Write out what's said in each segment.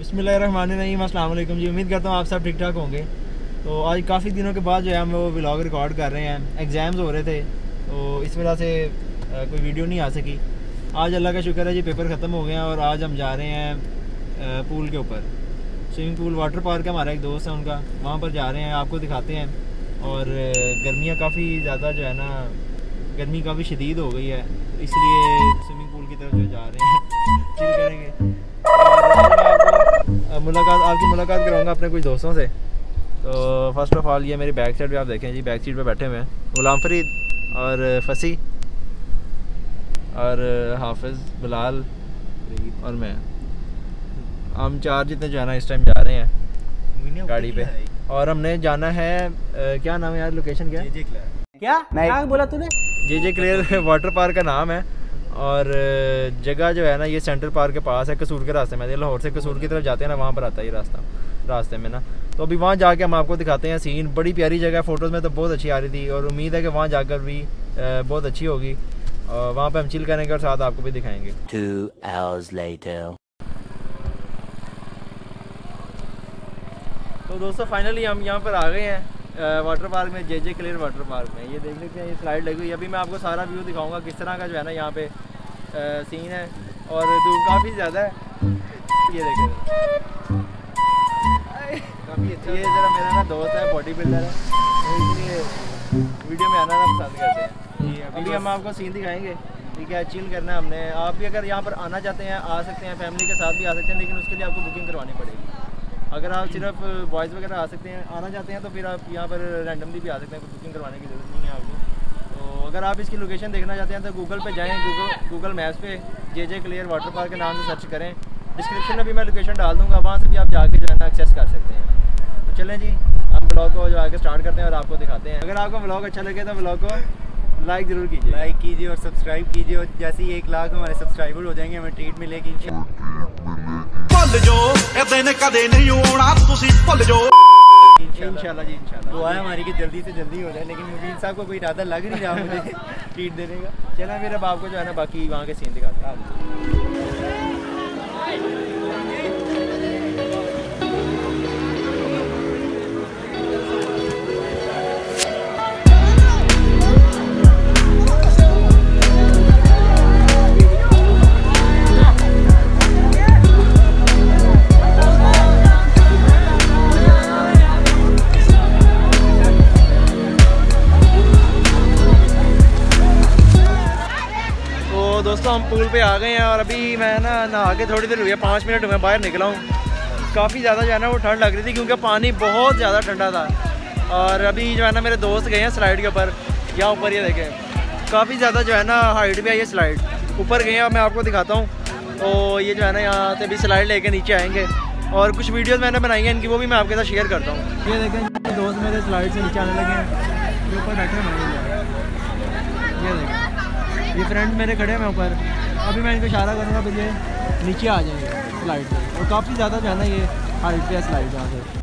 बिस्मिल्लाहिर्रहमानिर्रहीम अस्सलाम वालेकुम जी। उम्मीद करता हूँ आप सब ठीक ठाक होंगे। तो आज काफ़ी दिनों के बाद जो है हम वो व्लॉग रिकॉर्ड कर रहे हैं। एग्ज़ाम्स हो रहे थे तो इस वजह से कोई वीडियो नहीं आ सकी। आज अल्लाह का शुक्र है जी, पेपर ख़त्म हो गए हैं और आज हम जा रहे हैं पूल के ऊपर। स्विमिंग पूल वाटर पार्क का हमारा एक दोस्त है उनका, वहाँ पर जा रहे हैं, आपको दिखाते हैं। और गर्मियाँ काफ़ी ज़्यादा जो है ना, गर्मी काफ़ी शदीद हो गई है, इसलिए स्विमिंग पूल की तरफ जो जा रहे हैं चिल करेंगे। आपकी मुलाकात कराऊंगा अपने कुछ दोस्तों से। तो फर्स्ट ऑफ ऑल ये मेरी बैक साइड पे आप देखें जी, बैक सीट पे बैठे हुए हैं गुलाम फरीद और फसी और हाफिज़ बिलाल और मैं। हम चार जितने जो है ना इस टाइम जा रहे हैं गाड़ी पे, और हमने जाना है क्या नाम है यार, लोकेशन क्या है? क्या नाम बोला तूने? जेजे क्लियर वाटर पार्क का नाम है। और जगह जो है ना ये सेंट्रल पार्क के पास है, कसूर के रास्ते में। लाहौर से कसूर की तरफ जाते हैं ना, वहाँ पर आता है ये रास्ता रास्ते में ना। तो अभी वहाँ जाके हम आपको दिखाते हैं सीन। बड़ी प्यारी जगह है, फ़ोटोज़ में तो बहुत अच्छी आ रही थी और उम्मीद है कि वहाँ जाकर भी बहुत अच्छी होगी। और वहाँ पर हम चिल करेंगे और साथ आपको भी दिखाएँगे। तो दोस्तों फाइनली हम यहाँ पर आ गए हैं वाटर पार्क में, जेजे क्लियर वाटर पार्क में। ये देख लेते हैं, ये स्लाइड लगी हुई है। अभी मैं आपको सारा व्यू दिखाऊंगा किस तरह का जो है ना यहाँ पे सीन है। और धूप काफ़ी ज़्यादा है, ये देखिए काफ़ी अच्छा। ये जरा मेरा ना दोस्त है, बॉडी बिल्डर है, इसलिए वीडियो में आना ना पसंद करते हैं। अभी हम आपको सीन दिखाएँगे, ठीक है, चिल करना है हमने। आप भी अगर यहाँ पर आना चाहते हैं आ सकते हैं, फैमिली के साथ भी आ सकते हैं, लेकिन उसके लिए आपको बुकिंग करवानी पड़ेगी। अगर आप सिर्फ बॉयज़ वगैरह आ सकते हैं आना चाहते हैं तो फिर आप यहाँ पर रैंडमली भी आ सकते हैं, कुछ बुकिंग करवाने की ज़रूरत नहीं है आपको। तो अगर आप इसकी लोकेशन देखना चाहते हैं तो गूगल पे जाएं, गूगल मैप्स पे जेजे क्लियर वाटर पार्क के नाम से सर्च करें। डिस्क्रिप्शन में भी मैं लोकेशन डाल दूँगा, वहाँ से भी आप जाके जो है ना एक्सेस कर सकते हैं। तो चलें जी, हम ब्लॉग को जो आगे स्टार्ट करते हैं और आपको दिखाते हैं। अगर आपको ब्लॉग अच्छा लगे तो ब्लॉग को लाइक ज़रूर कीजिए, और सब्सक्राइब कीजिए। और जैसे ही 1 लाख हमारे सब्सक्राइबर हो जाएंगे हमें ट्रीट मिलेगी। इंशाल्लाह जी, इंशाल्लाह दुआ है हमारी कि जल्दी से जल्दी हो जाए। लेकिन मुबीन साहब को कोई इरादा लग नहीं रहा मुझे ट्रीट देने का। चला मेरे बाप को जो है ना बाकी वहाँ के सीन दिखाते हैं। दोस्तों हम पूल पे आ गए हैं और अभी मैं ना नहा के थोड़ी देर हुई है, 5 मिनट हुए बाहर निकला हूँ। काफ़ी ज़्यादा जो है ना वो ठंड लग रही थी क्योंकि पानी बहुत ज़्यादा ठंडा था। और अभी जो है ना मेरे दोस्त गए हैं स्लाइड के ऊपर, यहाँ ऊपर ये देखें काफ़ी ज़्यादा जो है ना हाइट पे आई है स्लाइड, ऊपर गए हैं। और मैं आपको दिखाता हूँ, तो ये जो है ना यहाँ से भी स्लाइड लेके नीचे आएँगे। और कुछ वीडियोज़ मैंने बनाई हैं इनकी, वो भी मैं आपके साथ शेयर करता हूँ। ये देखें दोस्त मेरे स्लाइड से नीचे आने लगे हैं, ऊपर बैठे हैं। ये देखें ये फ्रेंड मेरे खड़े हैं ऊपर, अभी मैं इनको इशारा करूँगा फिर ये नीचे आ जाएंगे स्लाइड से। और काफ़ी ज़्यादा जो है ना ये हाइट पे स्लाइड यहाँ से।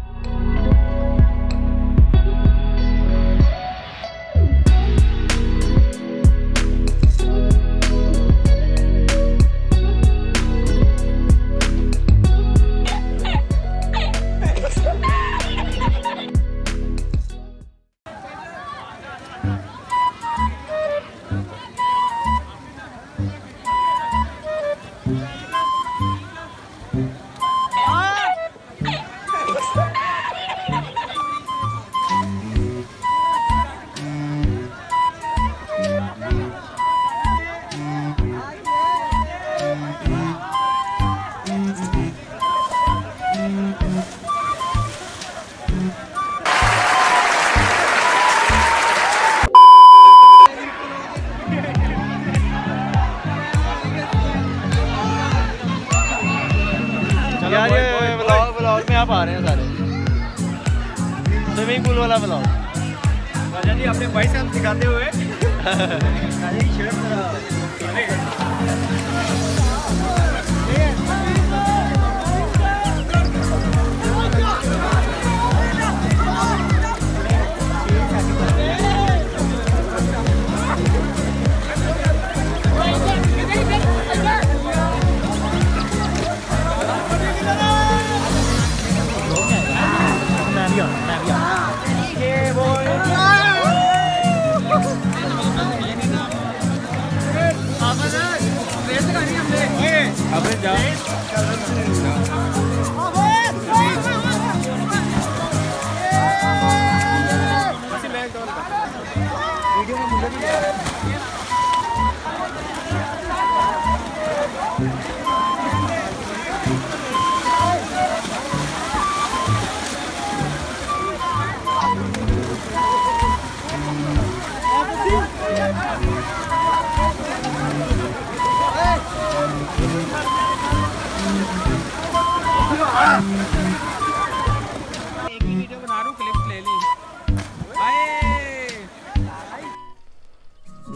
आप आ रहे हैं सारे स्विमिंग पूल वाला ब्लॉग। राजा जी अपने भाई साहब सिखाते हुए राजा जी शर्ट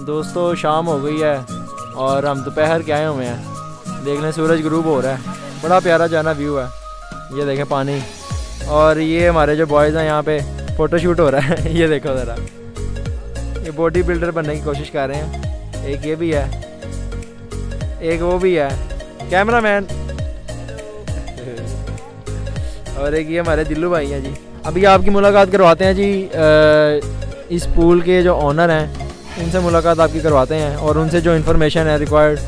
दोस्तों शाम हो गई है और हम दोपहर के आए हुए हैं। देख लें सूरज ग्रूब हो रहा है, बड़ा प्यारा जाना व्यू है। ये देखें पानी, और ये हमारे जो बॉयज़ हैं यहाँ पे फ़ोटोशूट हो रहा है। ये देखो ज़रा, ये बॉडी बिल्डर बनने की कोशिश कर रहे हैं। एक ये भी है, एक वो भी है कैमरा मैन, और एक ये हमारे दिल्लू भाई हैं जी। अभी आपकी मुलाकात करवाते हैं जी इस पूल के जो ऑनर हैं, उनसे मुलाकात आपकी करवाते हैं और उनसे जो इन्फॉर्मेशन है रिक्वायर्ड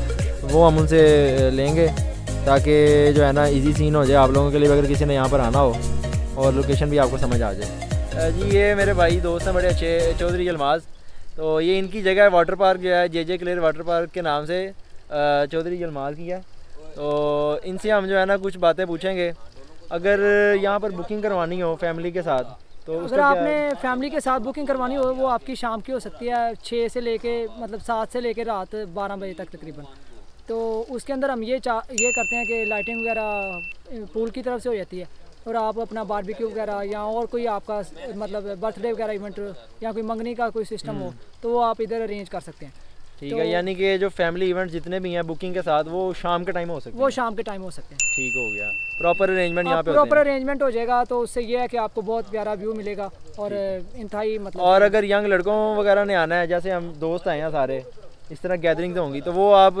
वो हम उनसे लेंगे, ताकि जो है ना इजी सीन हो जाए आप लोगों के लिए, अगर किसी ने यहाँ पर आना हो और लोकेशन भी आपको समझ आ जाए जी। ये मेरे भाई दोस्त हैं बड़े अच्छे, चौधरी जलमाज़। तो ये इनकी जगह है, वाटर पार्क जो है जेजे क्लियर वाटर पार्क के नाम से चौधरी जलमाज़ की है। तो इनसे हम जो है ना कुछ बातें पूछेंगे। अगर यहाँ पर बुकिंग करवानी हो फैमिली के साथ, तो अगर आपने फैमिली के साथ बुकिंग करवानी हो वो आपकी शाम की हो सकती है, 7 से लेके रात 12 बजे तक तकरीबन। तो उसके अंदर हम ये करते हैं कि लाइटिंग वगैरह पूल की तरफ से हो जाती है, और आप अपना बारबेक्यू वगैरह या और कोई आपका बर्थडे वगैरह इवेंट या कोई मंगनी का कोई सिस्टम हो तो वो आप इधर अरेंज कर सकते हैं। ठीक है, यानी कि जो फैमिली इवेंट जितने भी हैं बुकिंग के साथ वो शाम के टाइम हो सकते हैं। ठीक हो गया, प्रॉपर अरेंजमेंट यहाँ पे प्रॉपर अरेंजमेंट हो जाएगा। तो उससे ये है कि आपको बहुत प्यारा व्यू मिलेगा और इंतहाई और अगर यंग लड़कों वगैरह ने आना है, जैसे हम दोस्त आए हैं सारे, इस तरह गैदरिंग होंगी, तो वो आप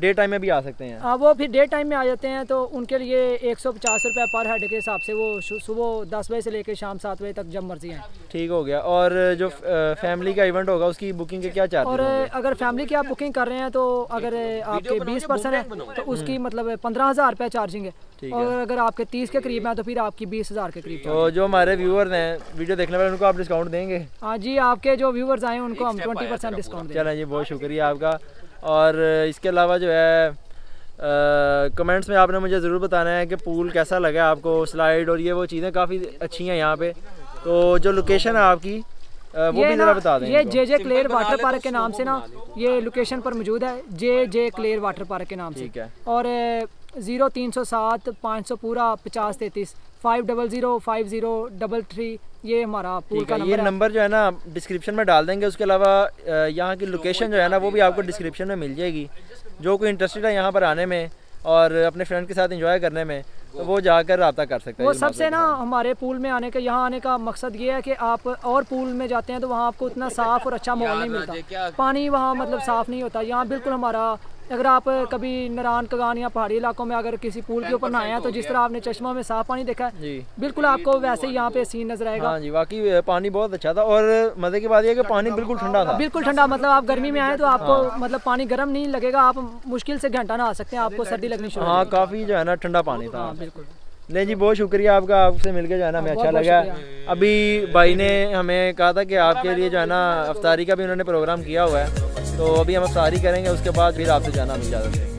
डे टाइम में भी आ सकते हैं। हाँ, वो फिर डे टाइम में आ जाते हैं तो उनके लिए 150 रुपये पर हेड के हिसाब से, वो सुबह 10 बजे से लेकर शाम 7 बजे तक जब मर्जी है। ठीक हो गया। और जो फैमिली का इवेंट होगा उसकी बुकिंग के क्या चार्ज? और अगर फैमिली की आप बुकिंग कर रहे हैं तो अगर आपके 20 पर्सन है तो उसकी 15,000 रुपये चार्जिंग है, और अगर आपके 30 के करीब है तो फिर आपकी 20,000 के करीब। तो जो हमारे व्यूअर्स हैं वीडियो देखने वाले, उनको आप डिस्काउंट देंगे? हाँ जी, आपके जो व्यूअर्स आए उनको हम 20% डिस्काउंट। चलो जी, बहुत शुक्रिया आपका। और इसके अलावा जो है कमेंट्स में आपने मुझे ज़रूर बताना है कि पूल कैसा लगा आपको, स्लाइड और ये वो चीज़ें काफ़ी अच्छी हैं यहाँ पे। तो जो लोकेशन है आपकी वो भी ज़रा बता दें। ये जेजे क्लियर वाटर पार्क के नाम से ना ये लोकेशन पर मौजूद है, जेजे क्लियर वाटर पार्क के नाम से। ठीक है। और 0307-500-5033 500503 ये हमारा पूल का नंबर है। ये नंबर जो है ना डिस्क्रिप्शन में डाल देंगे, उसके अलावा यहाँ की लोकेशन जो है ना वो भी आपको डिस्क्रिप्शन में मिल जाएगी। जो कोई इंटरेस्टेड है यहाँ पर आने में और अपने फ्रेंड के साथ एंजॉय करने में, तो वो जाकर रब्ता कर सकते हैं। वो सबसे ना हमारे पूल में आने का, यहाँ आने का मकसद ये है कि आप और पूल में जाते हैं तो वहाँ आपको उतना साफ़ और अच्छा माहौल नहीं मिलता, पानी वहाँ साफ़ नहीं होता। यहाँ बिल्कुल हमारा, अगर आप कभी नारान कगान या पहाड़ी इलाकों में अगर किसी पूल के ऊपर नहाए हैं तो जिस तरह आपने चश्मा में साफ पानी देखा है, बिल्कुल आपको वैसे ही यहाँ पे सीन नजर आएगा। हाँ जी, वाकई पानी बहुत अच्छा था, और मजे की बात यह है कि पानी बिल्कुल ठंडा था। बिल्कुल ठंडा, आप गर्मी में आए तो आपको पानी गर्म नहीं लगेगा, आप मुश्किल से घंटा ना आ सकते हैं, आपको सर्दी लगनी शुरू। हाँ, काफ़ी जो है ना ठंडा पानी था। बिल्कुल ले जी, बहुत शुक्रिया आपका, आपसे मिलकर जो है ना हमें अच्छा लगा। अभी भाई ने हमें कहा था कि आपके लिए जो है ना अफ्तारी का भी उन्होंने प्रोग्राम किया हुआ है, तो अभी हम अफ्तारी करेंगे, उसके बाद फिर आपसे जाना मिल जाएगा।